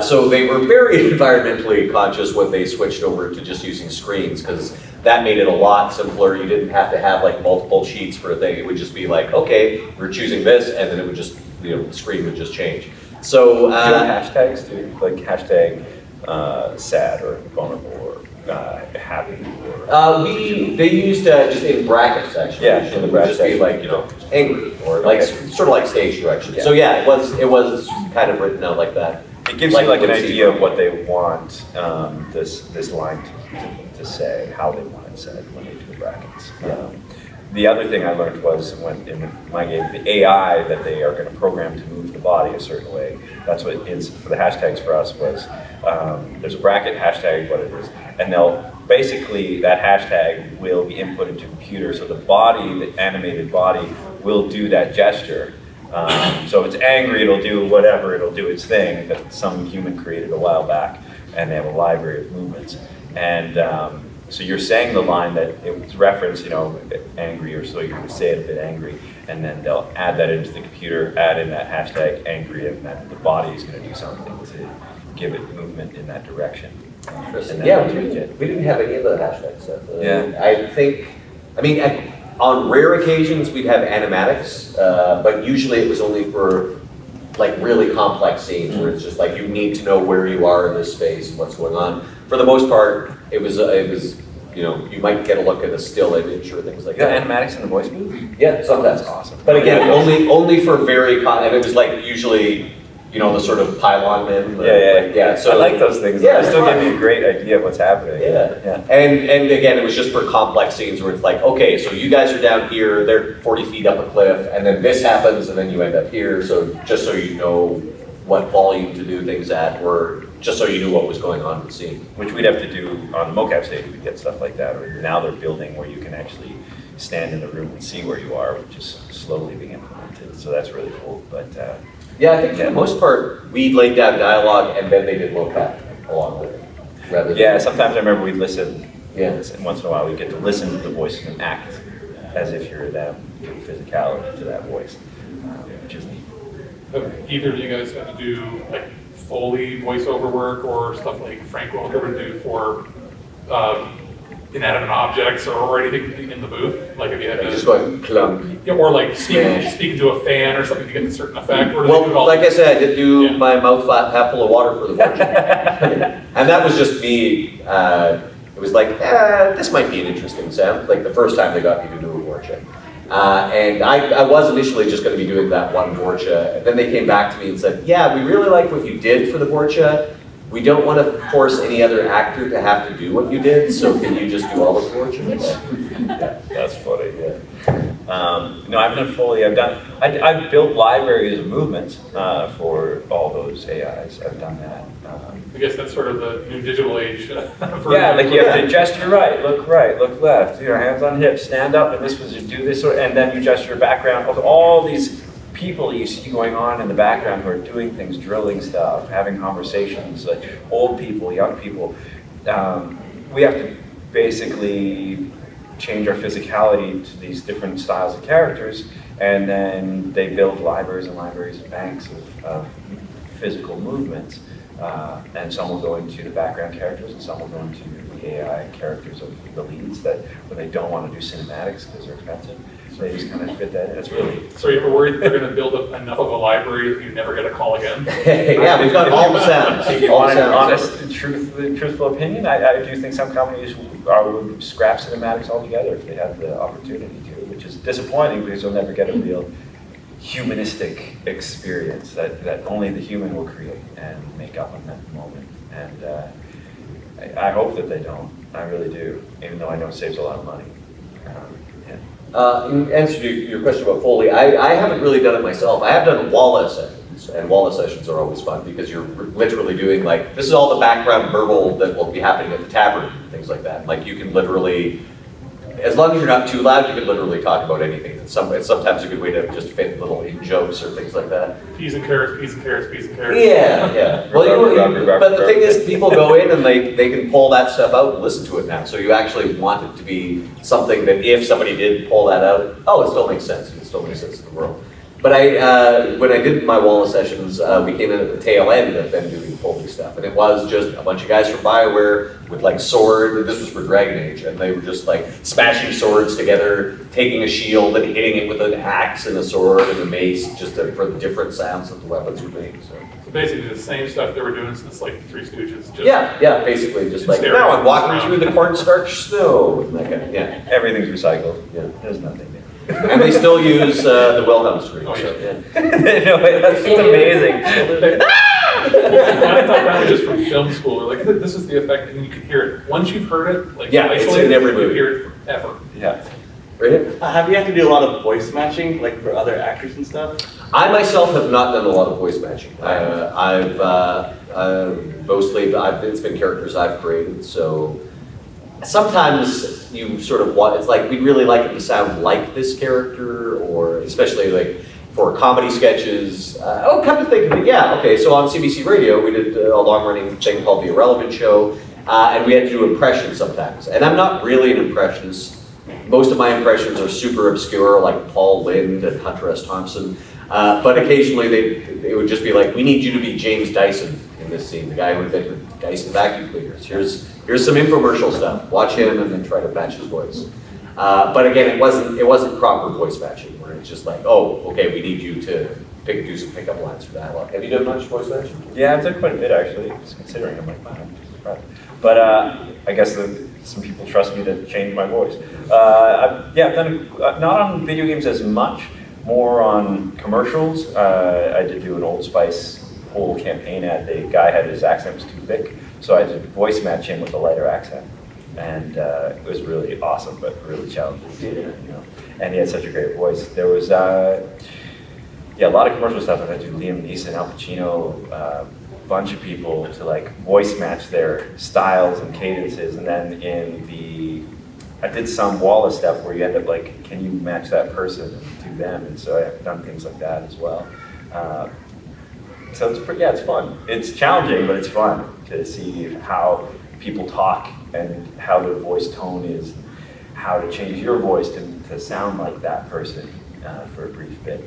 So they were very environmentally conscious when they switched over to just using screens, because that made it a lot simpler. You didn't have to have like multiple sheets for a thing. It would just be like, okay, we're choosing this, and then it would just, you know, the screen would just change. So hashtags too, like hashtag sad or vulnerable or happy. Or they used just in brackets actually. Yeah, in the brackets. Just be like, you know, angry or like sort of like stage direction. Yeah. So yeah, it was kind of written out like that. It gives you like an idea of what they want this line to say, how they want it said when they do the brackets. Yeah. The other thing I learned was when in my game, the AI that they are going to program to move the body a certain way. That's what it's for the hashtags for us was. There's a bracket hashtag what it is, and they'll basically that hashtag will be input into a computer, so the body, the animated body, will do that gesture. So if it's angry, it'll do whatever, it'll do its thing that some human created a while back, and they have a library of movements. And so you're saying the line that it was referenced, you know, a bit angry, or so you would say it a bit angry, and then they'll add that into the computer, add in that hashtag angry, and then the body is going to do something to give it movement in that direction. Interesting. Yeah, we didn't have any of the hashtags. Yeah. I think, I mean, on rare occasions we'd have animatics, but usually it was only for like really complex scenes where it's just like you need to know where you are in this space and what's going on. For the most part, it was you know, you might get a look at a still image or things like that. Animatics in the voice booth? Yeah, some of that's awesome. But again, only for very and it was like usually, you know, the sort of pylon men. Yeah. So I like those things. Yeah, they still give me a great idea of what's happening. Yeah. And again, it was just for complex scenes where it's like, okay, so you guys are down here, they're 40 feet up a cliff, and then this happens, and then you end up here. So just so you know what volume to do things at, or just so you knew what was going on in the scene. Which we'd have to do on the mocap stage. We'd get stuff like that. Or now they're building where you can actually stand in the room and see where you are, which is slowly being implemented. So that's really cool. But yeah, I think for the most part, we laid down dialogue and then they did mocap along with it. Yeah, sometimes I remember we'd listen. Yeah. And once in a while we get to listen to the voices and act as if you're them, giving physicality to that voice, which is neat. Have either of you guys had to do like Foley voiceover work or stuff like Frank will ever do for inanimate objects or anything in the booth? Like if you had to just like plunk. Yeah, or like speak to a fan or something to get a certain effect. Or well, like I said, I did do my mouth half full of water for the Vorcha. And that was just me. It was like, this might be an interesting sound. Like the first time they got me to do a Vorcha. And I was initially just going to be doing that one Vorcha. And then they came back to me and said, yeah, we really like what you did for the Vorcha. We don't want to force any other actor to have to do what you did, so can you just do all the fortunes? Yeah, that's funny, yeah. No, I've done Foley, I've built libraries of movements for all those AIs, I've done that. I guess that's sort of the new digital age. Yeah, like you have to gesture right, look left, your hands on hips, stand up, and this was to do this, and then you gesture background, all these people you see going on in the background who are doing things, drilling stuff, having conversations, like old people, young people. We have to basically change our physicality to these different styles of characters, and then they build libraries and banks of physical movements And some will go into the background characters, and some will go into the AI characters of the leads that when they don't want to do cinematics because they're expensive, they just kind of fit that in. It's really... So are you ever worried they're going to build up enough of a library that you never get a call again? Yeah, we've got all the sounds. If you want an honest, truthful opinion, I do think some companies would scrap cinematics altogether if they had the opportunity to, which is disappointing because you'll never get a real humanistic experience that only the human will create and make up in that moment. And I hope that they don't. I really do, even though I know it saves a lot of money. In answer to your question about Foley, I haven't really done it myself. I have done Walla sessions, and Walla sessions are always fun because you're literally doing, like, this is all the background verbal that will be happening at the tavern, things like that. Like, you can literally, as long as you're not too loud, you can literally talk about anything. It's sometimes a good way to just fit little in-jokes or things like that. Peas and carrots, peas and carrots, peas and carrots. Yeah, yeah. Well, but the thing is, people go in and they can pull that stuff out and listen to it now. So you actually want it to be something that if somebody did pull that out, oh, it still makes sense. It still makes sense in the world. But when I did my Walla sessions, we came in at the tail end of them doing Foley stuff. And it was just a bunch of guys from BioWare with like sword, this was for Dragon Age, and they were just like smashing swords together, taking a shield and hitting it with an axe and a sword and a mace, just for the different sounds that the weapons were making. So basically the same stuff they were doing since like the Three Stooges. Just yeah, basically just like, now I'm walking around through the cornstarch snow. And yeah, everything's recycled. Yeah, there's nothing new. And they still use the Wilhelm scream. Oh, yeah. So, yeah. No, wait, that's just amazing. I thought that was just from film school. Like, this is the effect, and you can hear it. Once you've heard it, like, yeah, isolated, you hear it forever. Yeah. Right? Have you had to do a lot of voice matching, like for other actors and stuff? I myself have not done a lot of voice matching. It's been characters I've created, so. Sometimes you sort of want, it's like, we'd really like it to sound like this character, or especially like for comedy sketches. Oh, come to think of it, yeah, okay, so on CBC Radio, we did a long-running thing called The Irrelevant Show, and we had to do impressions sometimes. And I'm not really an impressionist. Most of my impressions are super obscure, like Paul Lynde and Hunter S. Thompson, but occasionally they would just be like, we need you to be James Dyson in this scene, the guy who invented Dyson vacuum cleaners. Here's some infomercial stuff. Watch him and then try to match his voice. But again, it wasn't proper voice matching where it's just like, oh, okay, we need you to do some pickup lines for dialogue. Have you done much voice matching? Yeah, I've done quite a bit actually. Just considering, I'm like, wow, I'm just surprised. But I guess some people trust me to change my voice. I've done not on video games as much, more on commercials. I did do an Old Spice whole campaign ad. The guy had his accent was too thick. So I did voice match him with a lighter accent, and it was really awesome, but really challenging. And he had such a great voice. There was, a lot of commercial stuff. I do Liam Neeson, Al Pacino, a bunch of people to like voice match their styles and cadences, and then I did some Walla stuff where you end up like, can you match that person and do them? And so I've done things like that as well. So it's pretty, it's fun. It's challenging, but it's fun to see how people talk and how their voice tone is, how to change your voice to sound like that person for a brief bit.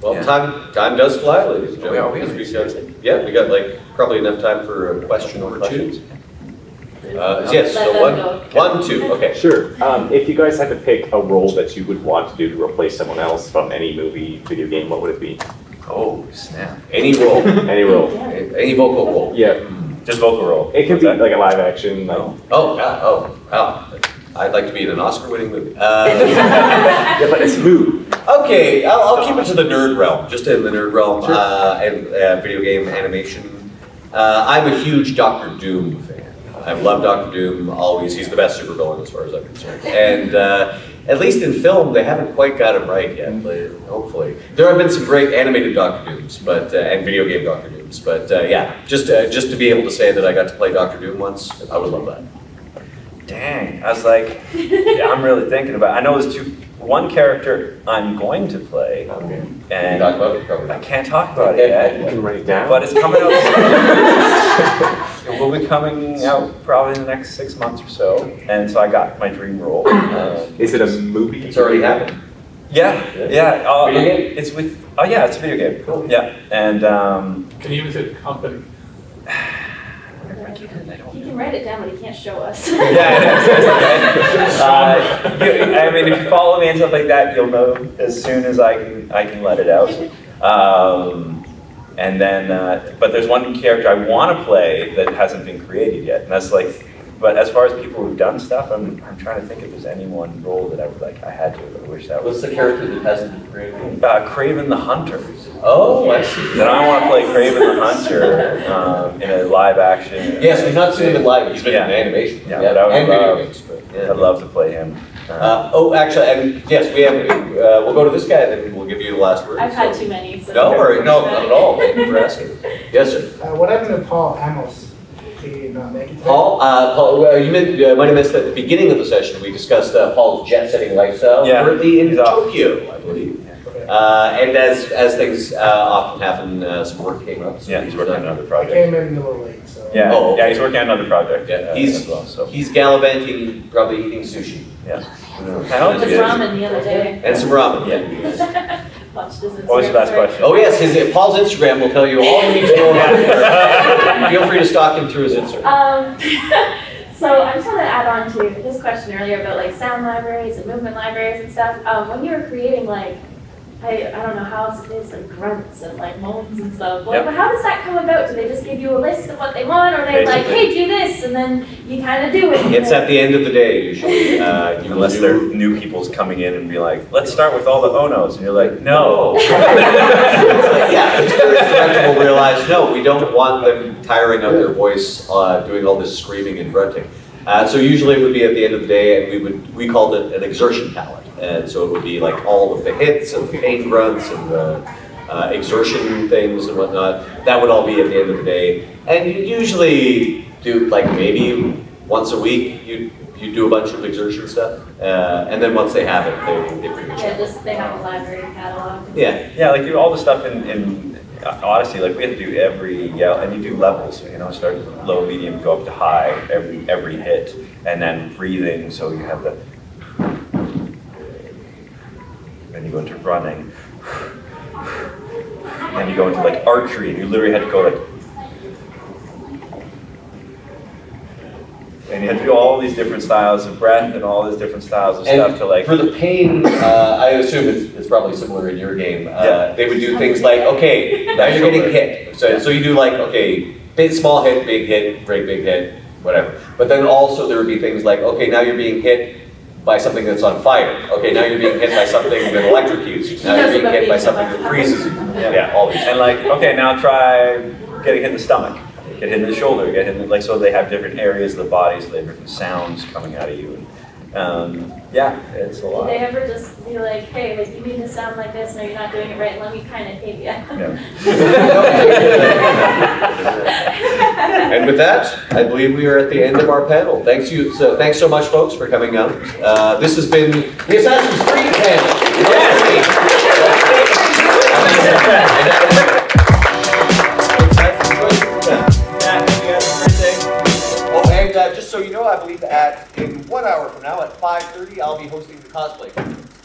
Well, yeah. Time does fly, ladies and gentlemen. We got like probably enough time for a question or two. Yes, so one, two, okay. Sure. If you guys had to pick a role that you would want to do to replace someone else from any movie, video game, what would it be? Oh, snap. Any role. Any role. Any vocal role. Yeah. Just vocal role. It could be like a live action. Like. Oh, wow. I'd like to be in an Oscar-winning movie. Yeah, but it's who? Okay, I'll keep it to the nerd realm. Just in the nerd realm, sure. and video game animation. I'm a huge Doctor Doom fan. I've loved Doctor Doom always. He's the best supervillain as far as I'm concerned. And at least in film, they haven't quite got him right yet, but hopefully. There have been some great animated Doctor Dooms, and video game Doctor Dooms, but yeah, just to be able to say that I got to play Doctor Doom once, I would love that. Dang, I was like, yeah, I'm really thinking about it. I know there's one character I'm going to play, okay. And I can't talk about it yet. You can write it down. But it's coming out. It will be coming out probably in the next 6 months or so. And so I got my dream role. Is it a movie? It's already happened. Yeah. Video game? It's with. Oh yeah, it's a video game. Cool. Yeah, and. Can you even say the company? He can write it down, but he can't show us. I mean, if you follow me and stuff like that, you'll know as soon as I can let it out. And then, but there's one character I want to play that hasn't been created yet, and that's like. But as far as people who've done stuff, I'm trying to think if there's any one role that I would like. I had to, but I wish that was. What's the character that hasn't been created? Craven the Hunter. Oh, I see. Then I want to play Craven the Hunter in a live action. Yes, we've not seen him in live. He's been in animation. Yeah, but I would love to play him. Oh, actually, and yes, we have. We'll go to this guy, and then we'll give you the last word. I've had too many. So don't worry. No, not at all. Thank you for asking. Yes, sir. What happened to Paul Amos? Paul, you might have missed at the beginning of the session. We discussed Paul's jet-setting lifestyle. Yeah, currently in Tokyo, I believe. And as things often happen, some work came up. So yeah, he's working on another project. I came in a little late, so. Yeah, oh, okay. Yeah, he's working on another project. Yeah, he's as well, so. He's gallivanting, probably eating sushi. Yeah, with ramen the other day. And some ramen. Yeah. Watch this. What was the last question? Oh yes, Paul's Instagram will tell you all you need to know about. Feel free to stalk him through his Instagram. So I just want to add on to this question earlier about like sound libraries and movement libraries and stuff. When you were creating like, I don't know how else it is, like grunts and like moans and stuff. Like, but how does that come about? Do they just give you a list of what they want, or they're like, hey, do this, and then you kind of do it? It's at the end of the day usually, unless there are new people's coming in and be like, let's start with all the onos, and you're like, no. Yeah, the will realize, no, we don't want them tiring out their voice, doing all this screaming and grunting. So usually it would be at the end of the day, and we called it an exertion palette. And so it would be like all of the hits and the pain grunts and the exertion things and whatnot. That would all be at the end of the day. And you usually do like maybe once a week, you do a bunch of exertion stuff. And then once they have it, they pretty much they have a library catalog. Yeah, yeah, like all the stuff in Odyssey, like we had to do every, and you do levels, you know, start low, medium, go up to high, every hit, and then breathing, so you have the, then you go into running, and then you go into like archery, and you literally had to go like, and you had to do all these different styles of breath and all these different styles of stuff to like. For the pain, I assume it's probably similar in your game. They would do things like, okay, now you're getting hit. So you do like, okay, big, small hit, big hit, whatever. But then also there would be things like, okay, now you're being hit by something that's on fire. Okay, now you're being hit by something that electrocutes you. Now you're being hit by something that freezes you. Yeah, all these. And like, okay, now try getting hit in the stomach. Get hit in the shoulder, get hit in the, like, so they have different areas of the body, so they have different sounds coming out of you. And, yeah, it's a lot. Do they ever just be like, hey, like, you mean to sound like this, no, you're not doing it right, let me kind of hate you. Yeah. And with that, I believe we are at the end of our panel. Thanks so much, folks, for coming out. This has been the Assassin's Creed panel. Yes. Just so you know, I believe in 1 hour from now at 5:30, I'll be hosting the cosplay.